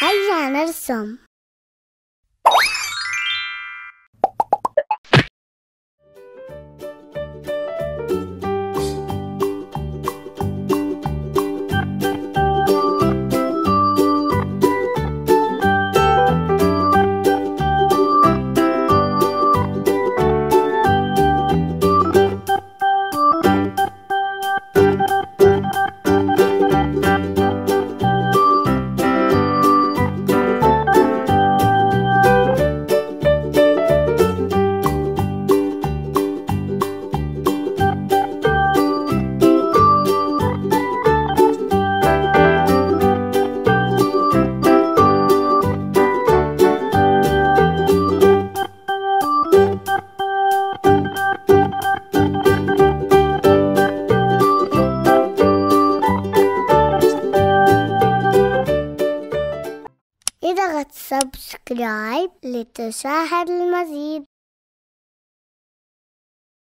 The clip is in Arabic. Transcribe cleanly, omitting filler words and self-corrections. هيا نرسم. سبسكرايب لتشاهد المزيد.